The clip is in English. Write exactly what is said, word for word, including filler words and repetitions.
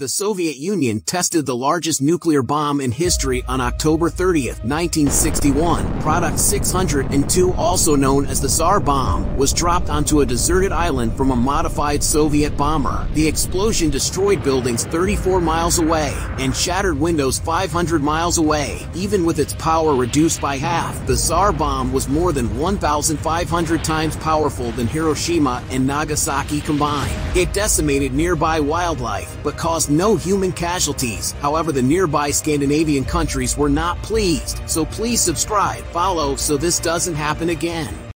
The Soviet Union tested the largest nuclear bomb in history on October thirtieth, nineteen sixty-one. Product six hundred two, also known as the Tsar Bomb, was dropped onto a deserted island from a modified Soviet bomber. The explosion destroyed buildings thirty-four miles away and shattered windows five hundred miles away. Even with its power reduced by half, the Tsar Bomb was more than one thousand five hundred times powerful than Hiroshima and Nagasaki combined. It decimated nearby wildlife, but caused no human casualties. However, the nearby Scandinavian countries were not pleased. So please subscribe, follow, so this doesn't happen again.